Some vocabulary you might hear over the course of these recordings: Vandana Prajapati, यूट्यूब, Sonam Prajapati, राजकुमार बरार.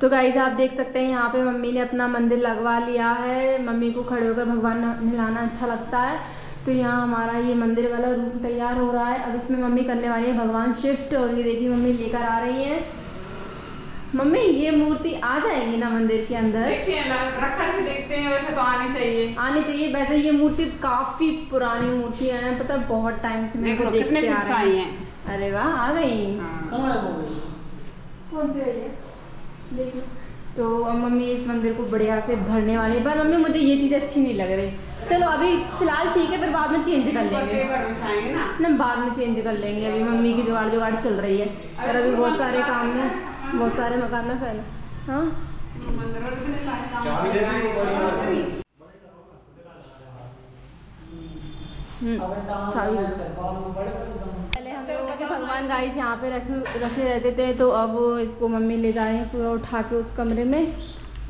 तो गाइज आप देख सकते हैं यहाँ पे मम्मी ने अपना मंदिर लगवा लिया है। मम्मी को खड़े होकर भगवान नहलाना अच्छा लगता है, तो यहाँ हमारा ये मंदिर वाला रूम तैयार हो रहा है। अब इसमें मम्मी करने वाली है भगवान शिफ्ट, और ये देखिए मम्मी लेकर आ रही है। मम्मी ये मूर्ति आ जाएगी ना मंदिर के अंदर? देखिए ना, रखा के देखते हैं, वैसे तो आनी चाहिए, आनी चाहिए। वैसे ये मूर्ति काफी पुरानी मूर्ति है, पता बहुत टाइम से मैं देखने आई है। अरे वाह, आ गई। कौन सी आई है? देखिए, तो अब मम्मी इस मंदिर को बढ़िया से भरने वाली है। पर मम्मी मुझे ये चीज़ अच्छी नहीं लग रही। चलो अभी फिलहाल ठीक है, फिर बाद में चेंज कर लेंगे ना, बाद में चेंज कर लेंगे। अभी मम्मी की जुगाड़ चल रही है, और अभी बहुत सारे काम है, बहुत सारे मकान में फैल। हाँ, भगवान गाइस यहाँ पे रखे रहते थे, तो अब इसको मम्मी ले जा रही है पूरा उठा के उस कमरे में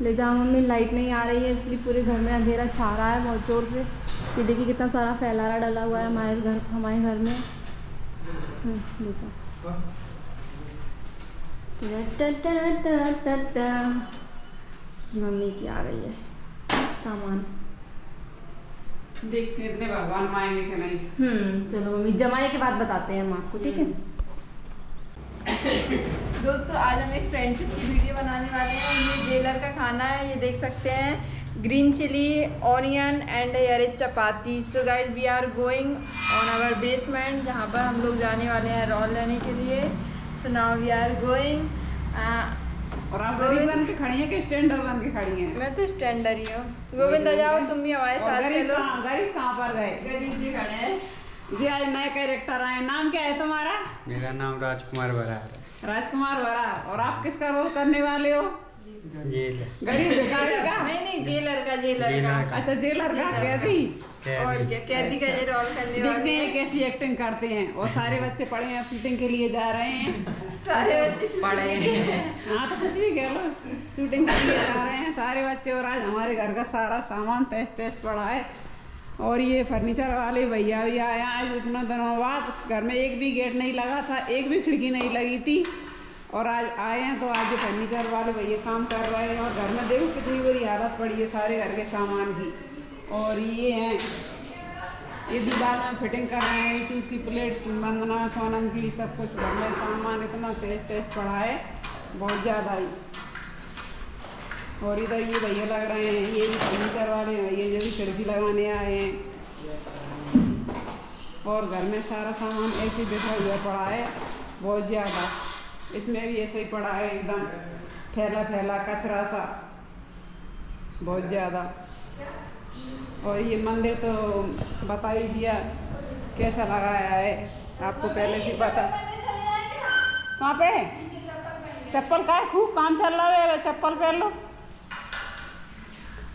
ले जाओ। मम्मी लाइट नहीं आ रही है, इसलिए पूरे घर में अंधेरा छा रहा है बहुत जोर से। ये देखिए कितना सारा फैलारा डला हुआ है हमारे घर में। ले जाओ। मम्मी की आ रही है सामान, देखते इतने भगवान आएंगे कि नहीं। चलो मम्मी जमाने के बाद बताते हैं हम आपको, ठीक है? दोस्तों आज हम एक फ्रेंडशिप की वीडियो बनाने वाले हैं। ये जेलर का खाना है, ये देख सकते हैं, green chilli, onion and here is chapati. So guys we are going on our basement, जहाँ पर हम लोग जाने वाले हैं रोल लेने के लिए। So now we are going. और आप गोविंद बन के खड़ी है कि स्टैंडर बन के खड़ी है? मैं तो स्टैंडर ही हूँ। गोविंद जाओ तुम भी हमारे साथ चलो। गरीब कहाँ पर गए? गरीब जी खड़े हैं जी। आज नए कैरेक्टर आए। नाम क्या है तुम्हारा? मेरा नाम राजकुमार बरार है। राजकुमार बरार। और आप किसका रोल करने वाले हो? जेलर। गरीब भिखारी का? नहीं, जेलर का। जेलर का, अच्छा। जेलर का कैदी, और क्या कैदी का ये रोल करने वाले हैं। कैसी एक्टिंग करते हैं। और सारे बच्चे पढ़े हैं, शूटिंग के लिए जा रहे हैं। सारे बच्चे पढ़े हैं। हाँ तो कुछ भी कह लो, शूटिंग के लिए जा रहे हैं सारे बच्चे। और आज हमारे घर का सारा सामान टेस्ट पड़ा है। और ये फर्नीचर वाले भैया भी आए आज इतना दिनों बाद। घर में एक भी गेट नहीं लगा था, एक भी खिड़की नहीं लगी थी, और आज आए हैं। तो आज ये फर्नीचर वाले भैया काम कर रहे हैं। और घर में देखो कितनी बुरी हालत पड़ी है सारे घर के सामान की। और ये हैं, ये दीवार में फिटिंग कर रहे हैं। यूट्यूब की प्लेट्स, वंदना, सोनम की, सब कुछ घर में सामान इतना टेस्ट पड़ा है बहुत ज़्यादा ही। और इधर ये भैया लग रहे हैं, ये भी फर्नीचर वाले भैया जो भी खिड़की लगाने आए हैं। और घर में सारा सामान ऐसे बिखरा हुआ पड़ा है बहुत ज़्यादा। इसमें भी ऐसे ही पड़ा है, एकदम फैला कचरा सा बहुत ज़्यादा। और ये मंदिर तो बता ही दिया कैसा लगाया है आपको, पहले से पता। कहाँ पे चप्पल का खूब काम चल रहा है, चप्पल पहन लो।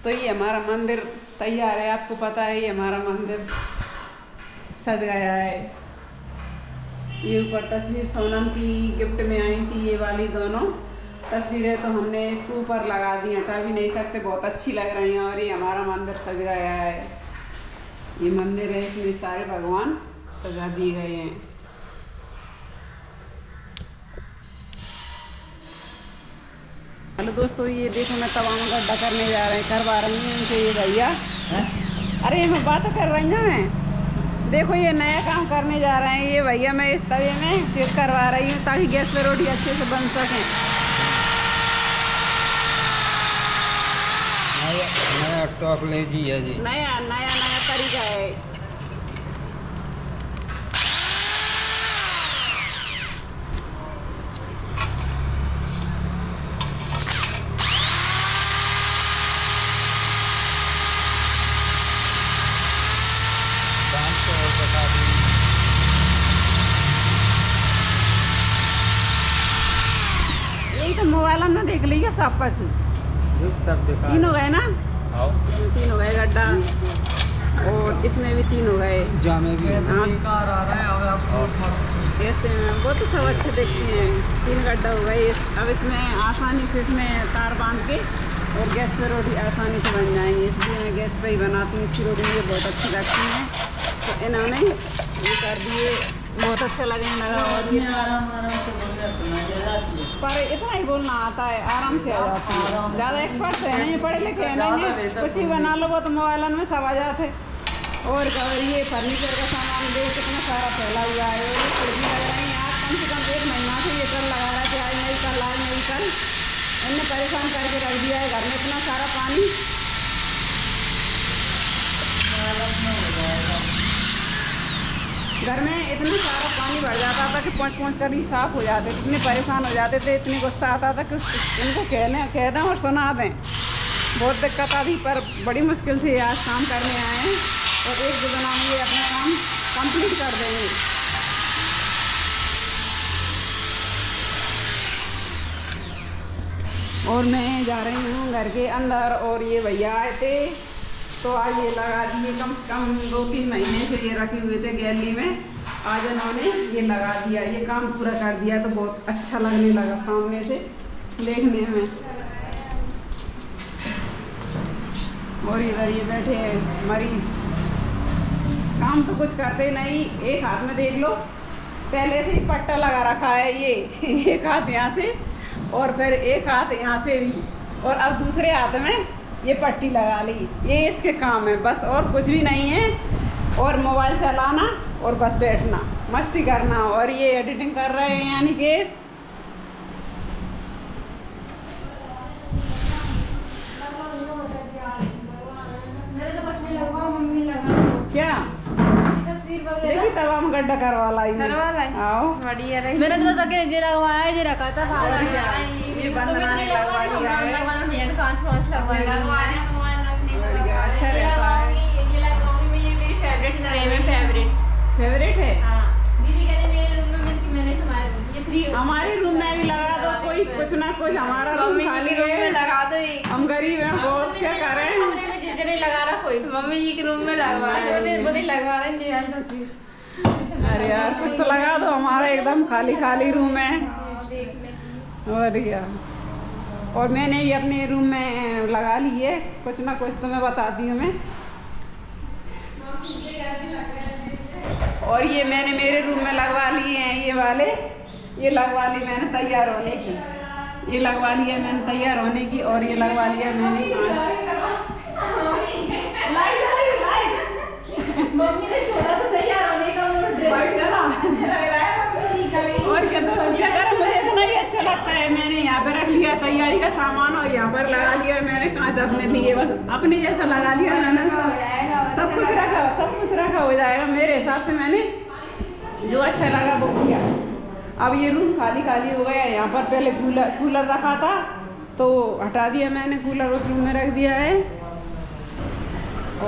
तो ये हमारा मंदिर तैयार है, आपको पता है। ये हमारा मंदिर सज गया है। ये ऊपर तस्वीर सोनम की गिफ्ट में आई थी, ये वाली दोनों तस्वीरें, तो हमने इसको ऊपर लगा दी, हटा भी नहीं सकते, बहुत अच्छी लग रही हैं। और ये हमारा मंदिर सज गया है। ये मंदिर है, इसमें सारे भगवान सजा दिए गए हैं। हेलो दोस्तों, ये देखो मैं तवाओं का गड्ढा करने जा रहे हैं, करवा रही हूँ उनसे ये भैया। अरे मैं बात कर रही हूँ, मैं देखो ये नया काम करने जा रहे हैं ये भैया। मैं इस तवे में चेक करवा रही हूँ ताकि गैस पर रोटी अच्छे से बन सकें। नया टॉप ले जी है जी, नया तरीका है। यही तो मोबाइल हमने देख लिया सब कुछ, तीन हो गए ना, तीन हो गए गड्ढा, और इसमें भी तीन हो गए। जामे भी कार आ रहा है अब ऐसे में, वो तो सब अच्छे देखते हैं। तीन गड्ढा हो गए। अब इसमें आसानी से इसमें तार बांध के और गैस पर रोटी आसानी से बन जाएंगी, इसलिए मैं गैस पर ही बनाती हूँ। इसकी रोटी मुझे बहुत अच्छी लगती है। तो इन्होंने ये कर दिए बहुत अच्छा लगने लगा। और ये पर इतना ही बोलना आता है, आराम से आ जाता है। ज़्यादा एक्सपर्ट है नहीं, पढ़े लिखे हैं नहीं, कुछ ही बना लो वो तो मोबाइल में सब आ जाते हैं। और ये फर्नीचर का सामान भी कितना सारा फैला हुआ है। फिर भी लग रहा है आज कम से कम एक महीना से ये कर लगा रहा है कि आज नहीं कल, आज नहीं कल। इन्हें परेशान करके रख दिया है घर में, इतना सारा पानी। घर में इतना सारा पानी भर जाता था कि पहुँच पहुँच कर ही साफ हो जाते, इतने परेशान हो जाते थे। इतनी गुस्सा आता था कि इनको कह दें और सुना दें। बहुत दिक्कत आती, पर बड़ी मुश्किल से आज काम करने आए हैं और एक दो दिन में अपना काम कंप्लीट कर देंगे। और मैं जा रही हूँ घर के अंदर। और ये भैया आए थे तो आज ये लगा दिए, कम से कम 2-3 महीने से ये रखे हुए थे गैलरी में, आज इन्होंने ये लगा दिया। ये काम पूरा कर दिया तो बहुत अच्छा लगने लगा सामने से देखने में। और इधर ये बैठे हैं मरीज, काम तो कुछ करते नहीं। एक हाथ में देख लो पहले से ही पट्टा लगा रखा है, ये एक हाथ यहाँ से और फिर एक हाथ यहाँ से भी, और अब दूसरे हाथ में ये पट्टी लगा ली। ये इसके काम है बस, और कुछ भी नहीं है। और मोबाइल चलाना और बस बैठना, मस्ती करना। और ये एडिटिंग कर रहे हैं, यानी कि क्या देखी तब हम गड्ढा करवा लाई, आओ बढ़िया रही। मैंने तो बस अकेले जे लगवाया, जे रखा था ये बंद बनाने लगवा लिया है, सांच अच्छा रहता है। ये मेरी फेवरेट है। दीदी कह रही मेरे रूम में मैंने हमारे रूम में भी लगा दो, कोई कुछ ना कुछ। हमारा रूम खाली है, लगा दो। हम गरीब हैं बहुत, क्या कर रहे हैं। जितने लगा रहा कोई मम्मी जी के रूम में लगवा रहे, लगवा रहे जी। अरे यार कुछ तो लगा दो, हमारा एकदम खाली खाली रूम है। और यार और मैंने भी अपने रूम में लगा ली है, कुछ ना कुछ तो मैं बताती हूँ मैं। और ये मैंने मेरे रूम में लगवा लिए हैं ये वाले, ये लगवा ली मैंने तैयार होने की, ये लगवा लिया मैंने तैयार होने की। और ये लगवा लिया मैंने और क्या दोस्तों अच्छा लगता है। मैंने यहाँ पर रख लिया तैयारी का सामान और यहाँ पर लगा लिया मैंने कांच अपने लिए, बस अपने जैसा लगा लिया मैंने। सब कुछ रखा हो जाएगा मेरे हिसाब से, मैंने जो अच्छा लगा वो किया। अब ये रूम खाली खाली हो गया। यहाँ पर पहले कूलर रखा था तो हटा दिया मैंने, कूलर उस रूम में रख दिया है।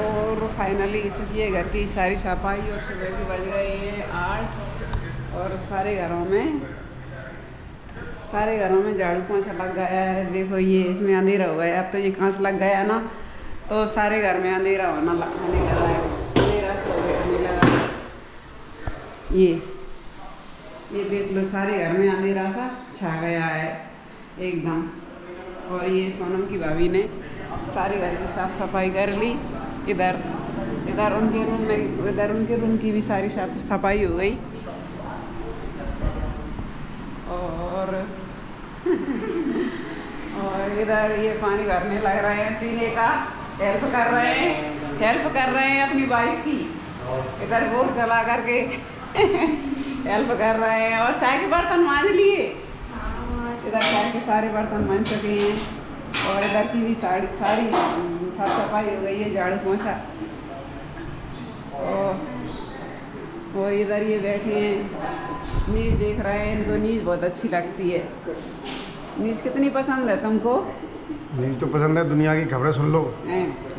और फाइनली इसलिए घर की सारी सफाई, और सुबह की बज गई है 8 और सारे घरों में झाड़ू पोंछा लग गया है। देखो ये इसमें अंधेरा हो गया, अब तो ये कांच लग गया ना तो सारे घर में अंधेरा होना लगा है, अंधेरा से होने लगा। ये देख लो सारे घर में अंधेरा सा छा गया है एकदम। और ये सोनम की भाभी ने सारे घर की साफ सफाई कर ली। इधर उनके रूम की भी सारी साफ सफाई हो गई। और इधर ये पानी भरने लग रहे हैं, पीने का हेल्प कर रहे हैं अपनी वाइफ की। इधर वो चला करके हेल्प कर रहे हैं। और चाय के बर्तन मांज लिए, इधर चाय के सारे बर्तन मांज चुके हैं। और इधर की भी सारी साफ सफाई हो गई है, झाड़ू पोंछा। और वो इधर ये बैठे हैं न्यूज़ देख रहे हैं, इनको न्यूज़ बहुत अच्छी लगती है। न्यूज़ कितनी पसंद है तुमको? न्यूज़ तो पसंद है, दुनिया की खबरें सुन लो,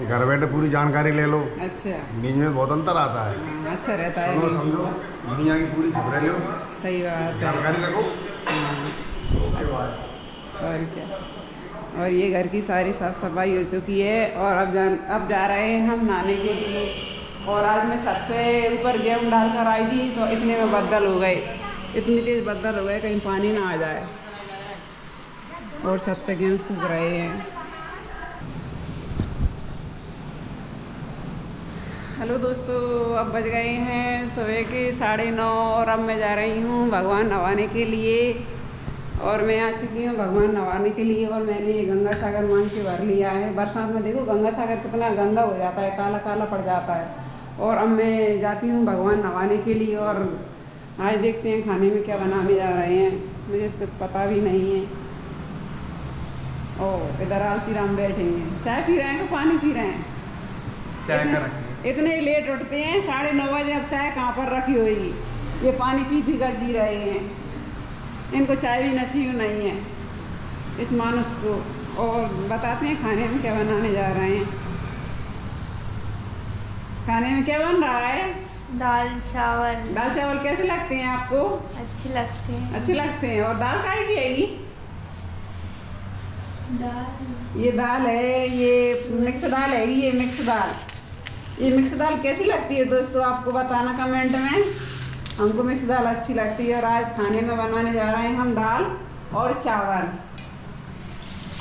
घर बैठे पूरी जानकारी ले लो। अच्छा, न्यूज़ में बहुत अंतर आता है। अच्छा रहता है, समझो दुनिया की पूरी खबरें लो। सही बात, जानकारी रखो। और क्या, और ये घर की सारी साफ सफाई हो चुकी है। और अब जा रहे हैं हम नहाने के लिए। और आज मैं छत पे ऊपर गेहूँ डाल कर आई थी तो इतने में बदल हो गए, इतनी तेज़ बदल हो गए कहीं पानी ना आ जाए। और छत पे गेहूँ सूख रहे हैं। हेलो दोस्तों, अब बज गए हैं सुबह के 9:30 और अब मैं जा रही हूँ भगवान नहवाने के लिए। और मैं आ चुकी हूँ भगवान नहवाने के लिए और मैंने गंगा सागर मांग के भर लिया है। बरसात में देखो गंगा सागर कितना गंदा हो जाता है, काला काला पड़ जाता है। और अब मैं जाती हूँ भगवान नहवाने के लिए और आज देखते हैं खाने में क्या बनाने जा रहे हैं, मुझे तो पता भी नहीं है। और इधर आलसी राम बैठे हैं, चाय पी रहे हैं तो पानी पी रहे हैं। इतने लेट उठते हैं, 9:30 बजे। अब चाय कहाँ पर रखी होगी, ये पानी पी पी कर जी रहे हैं, इनको चाय भी नसीब नहीं है इस मानुष को। और बताते हैं खाने में क्या बनाने जा रहे हैं। खाने में क्या बन रहा है? दाल चावल। दाल चावल कैसे लगते हैं आपको? अच्छे लगते हैं। अच्छे लगते हैं। और दाल खाई की आएगी? दाल, ये दाल है, ये मिक्स दाल है, ये मिक्स दाल। ये मिक्स दाल कैसी लगती है दोस्तों, आपको बताना कमेंट में। हमको मिक्स दाल अच्छी लगती है। और आज खाने में बनाने जा रहे हैं हम दाल और चावल।